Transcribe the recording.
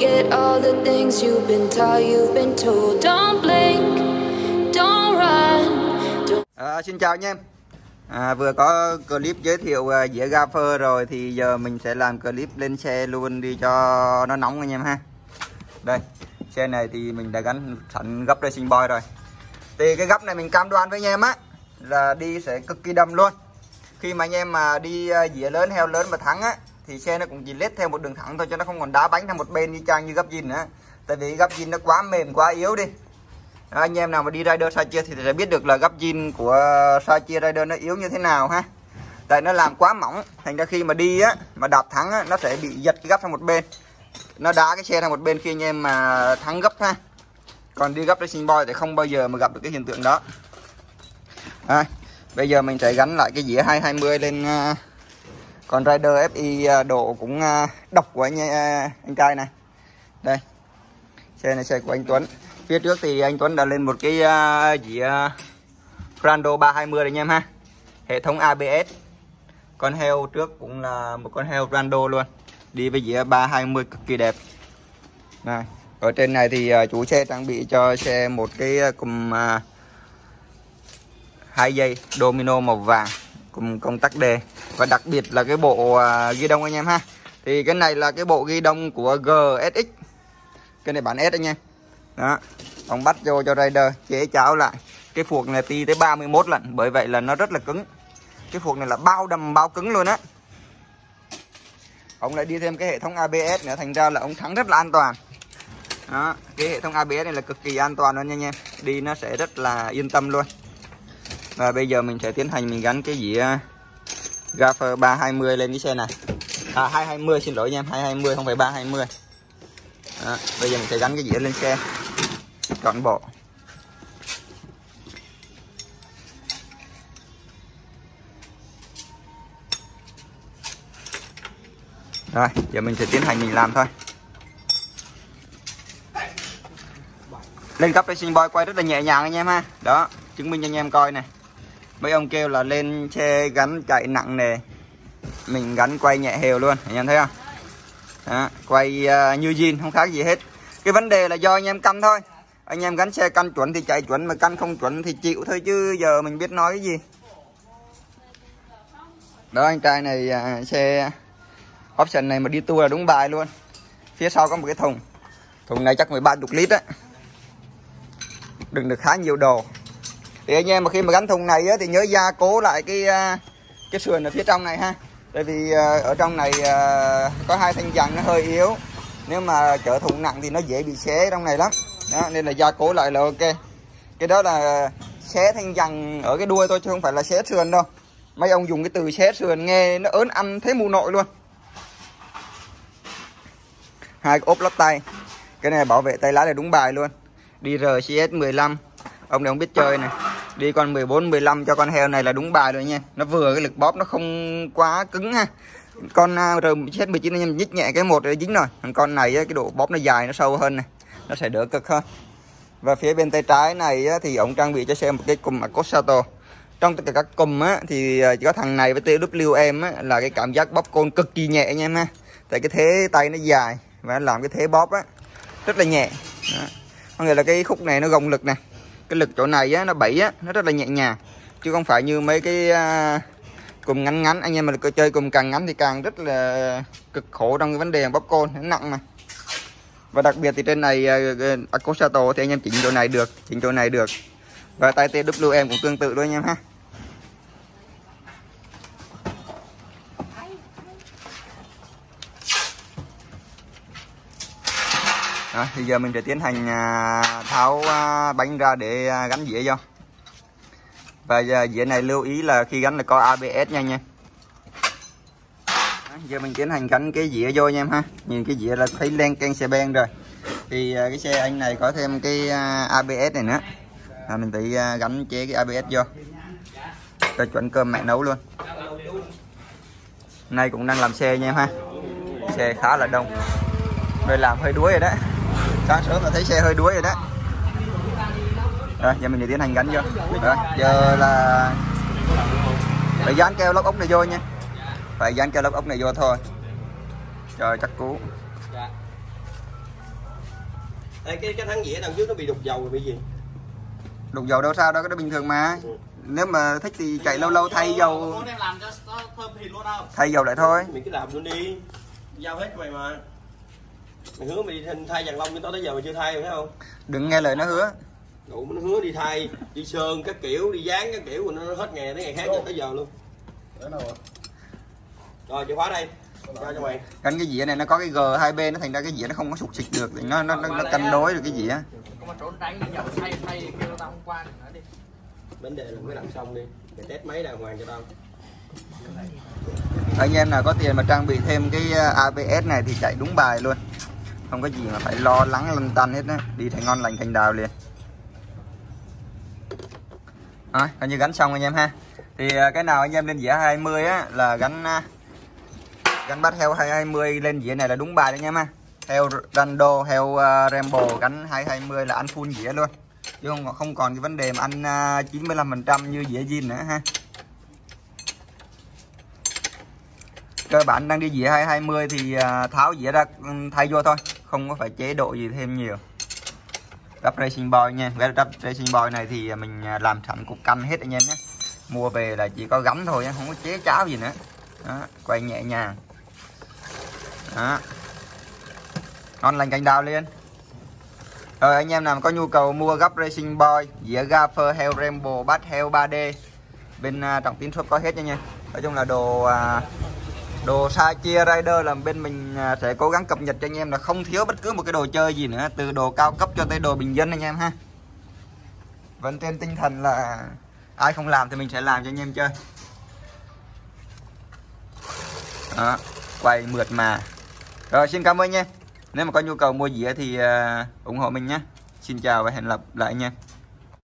forget all the things you've been taught, you've been told. Don't blink, don't run. Xin chào anh em. Vừa có clip giới thiệu dĩa Galfer rồi thì giờ mình sẽ làm clip lên xe luôn đi cho nó nóng anh em ha. Đây, xe này thì mình đã gắn sẵn gấp Racing Boy rồi. Thì cái gấp này mình cam đoan với anh em á là đi sẽ cực kỳ đâm luôn. Khi mà anh em mà đi dĩa lớn, heo lớn mà thắng á thì xe nó cũng chỉ lết theo một đường thẳng thôi, cho nó không còn đá bánh theo một bên như trang như gấp zin nữa. Tại vì gấp zin nó quá mềm, quá yếu đi. Đó, anh em nào mà đi Raider Satria thì sẽ biết được là gấp zin của Satria Raider nó yếu như thế nào ha. Tại nó làm quá mỏng, thành ra khi mà đi á, mà đạp thắng á, nó sẽ bị giật cái gấp sang một bên. Nó đá cái xe sang một bên khi anh em mà thắng gấp ha. Còn đi gấp Racing Boy thì không bao giờ mà gặp được cái hiện tượng đó. À, bây giờ mình sẽ gắn lại cái dĩa 220 lên. Còn Rider FI độ cũng độc của anh trai này. Đây, xe này xe của anh Tuấn. Phía trước thì anh Tuấn đã lên một cái dĩa Frando 320 anh em ha. Hệ thống ABS. Con heo trước cũng là một con heo Frando luôn. Đi với dĩa 320 cực kỳ đẹp. Rồi, ở trên này thì chủ xe trang bị cho xe một cái cùm 2 dây domino màu vàng, cùng công tắc đề và đặc biệt là cái bộ ghi đông anh em ha. Thì cái này là cái bộ ghi đông của GSX, cái này bản S anh em đó. Ông bắt vô cho Raider chế cháo lại cái phuộc này đi tới 31 lần, bởi vậy là nó rất là cứng. Cái phuộc này là bao đầm bao cứng luôn á. Ông lại đi thêm cái hệ thống ABS nữa, thành ra là ông thắng rất là an toàn đó. Cái hệ thống ABS này là cực kỳ an toàn luôn nha anh em, đi nó sẽ rất là yên tâm luôn. Và bây giờ mình sẽ tiến hành mình gắn cái dĩa Galfer 320 lên cái xe này. À 220 xin lỗi anh em, 220 không phải 320. Đó, bây giờ mình sẽ gắn cái dĩa lên xe. Chọn bộ. Rồi, giờ mình sẽ tiến hành mình làm thôi. Lên cấp Racing Boy quay rất là nhẹ nhàng anh em ha. Đó, chứng minh cho anh em coi này. Mấy ông kêu là lên xe gắn chạy nặng nề, mình gắn quay nhẹ hều luôn, anh em thấy không? Đó, quay như zin không khác gì hết. Cái vấn đề là do anh em căn thôi. Anh em gắn xe căn chuẩn thì chạy chuẩn, mà căn không chuẩn thì chịu thôi, chứ giờ mình biết nói cái gì. Đó, anh trai này xe option này mà đi tour là đúng bài luôn. Phía sau có một cái thùng. Thùng này chắc 13 chục lít á. Đựng được khá nhiều đồ. Thì anh em mà khi mà gắn thùng này á, thì nhớ gia cố lại cái sườn ở phía trong này ha. Tại vì ở trong này có hai thanh giằng nó hơi yếu. Nếu mà chở thùng nặng thì nó dễ bị xé trong này lắm. Đó, nên là gia cố lại là ok. Cái đó là xé thanh giằng ở cái đuôi thôi chứ không phải là xé sườn đâu. Mấy ông dùng cái từ xé sườn nghe nó ớn ăn thấy mù nội luôn. Hai ốp lót tay. Cái này bảo vệ tay lái là đúng bài luôn. Đi RCS 15. Ông này không biết chơi này. Đi con 14, 15 cho con heo này là đúng bài rồi nha. Nó vừa cái lực bóp, nó không quá cứng ha. Con R19 anh em nhích nhẹ cái một dính rồi. Con này cái độ bóp nó dài, nó sâu hơn này, nó sẽ đỡ cực hơn. Và phía bên tay trái này thì ông trang bị cho xe một cái cùm Accossato. Trong tất cả các cùm thì chỉ có thằng này với TWM là cái cảm giác bóp côn cực kỳ nhẹ anh em ha. Tại cái thế tay nó dài và làm cái thế bóp rất là nhẹ. Có nghĩa là cái khúc này nó gồng lực này. Cái lực chỗ này á, nó bẫy á, nó rất là nhẹ nhàng. Chứ không phải như mấy cái cùm ngắn ngắn. Anh em mà chơi cùm càng ngắn thì càng rất là cực khổ trong cái vấn đề bóp côn, nó nặng mà. Và đặc biệt thì trên này Accossato thì anh em chỉnh chỗ này được, chỉnh chỗ này được. Và tay TWM cũng tương tự luôn anh em ha. Rồi, bây giờ mình sẽ tiến hành tháo bánh ra để gắn dĩa vô. Và dĩa này lưu ý là khi gắn là có ABS nha anh em. Giờ mình tiến hành gắn cái dĩa vô anh em ha. Nhìn cái dĩa là thấy len keng xe ben rồi. Thì cái xe anh này có thêm cái ABS này nữa. Mình tự gắn chế cái ABS vô cho chuẩn cơm mẹ nấu luôn. Nay cũng đang làm xe anh em ha. Xe khá là đông. Rồi làm hơi đuối rồi đó. Sáng sớm là thấy xe hơi đuối rồi đó. Rồi, giờ mình sẽ tiến hành gắn vô. Rồi, giờ là phải dán keo lóc ốc này vô nha. Phải dán keo lóc ốc này vô thôi. Trời chắc cú. Ê, cái thắng dĩa đằng trước nó bị đục dầu rồi bị gì? Đục dầu đâu sao đó, cái đó bình thường mà. Nếu mà thích thì chạy lâu lâu thay dầu. Em làm cho nó thơm thịt luôn không? Thay dầu lại thôi. Mình cứ làm luôn đi. Giao hết mày mà. Mày hứa mày thay vàng lông cho tao tới giờ mày chưa thay rồi thấy không? Đừng nghe lời nó hứa. Đủ nó hứa đi thay, đi sơn các kiểu, đi dán các kiểu, nó hết ngày tới ngày khác cho tới giờ luôn. Rồi chìa khóa đây. Giao cho mày. Cánh cái dĩa này nó có cái gờ hai bên, nó thành ra cái dĩa nó không có sụt xịt được, thì nó cân đối được cái dĩa. Không có trốn tránh dầu xay kêu tao không qua nữa đi. Vấn đề là mới làm xong đi, để test máy đàng hoàng cho tao. Anh em nào có tiền mà trang bị thêm cái ABS này thì chạy đúng bài luôn, không có gì mà phải lo lắng lăn tăn hết á, đi thành ngon lành cành đào liền. Rồi, coi như gắn xong anh em ha. Thì cái nào anh em lên dĩa 20 á là gắn bắt heo 220 lên dĩa này là đúng bài đấy anh em ha. Heo Rando, heo Rambo gắn 220 là ăn full dĩa luôn, chứ không còn cái vấn đề mà ăn 95% như dĩa zin nữa ha. Cơ bản đang đi dĩa 220 thì tháo dĩa ra thay vô thôi, không có phải chế độ gì thêm nhiều. Đắp Racing Boy nha, cái đắp Racing Boy này thì mình làm sẵn cục canh hết anh em nhé. Mua về là chỉ có gắn thôi, không có chế cháo gì nữa. Đó, quay nhẹ nhàng. Đó. Ngon lành cành đào lên. Rồi anh em nào có nhu cầu mua gấp Racing Boy, dĩa Galfer, heo Rambo, bát heo 3D bên Trọng Tín shop có hết nha nha. Nói chung là đồ Satria Raider là bên mình sẽ cố gắng cập nhật cho anh em, là không thiếu bất cứ một cái đồ chơi gì nữa, từ đồ cao cấp cho tới đồ bình dân anh em ha. Vẫn trên tinh thần là ai không làm thì mình sẽ làm cho anh em chơi. Đó, quay mượt mà. Rồi xin cảm ơn nha. Nếu mà có nhu cầu mua dĩa thì ủng hộ mình nhé. Xin chào và hẹn gặp lại anh em.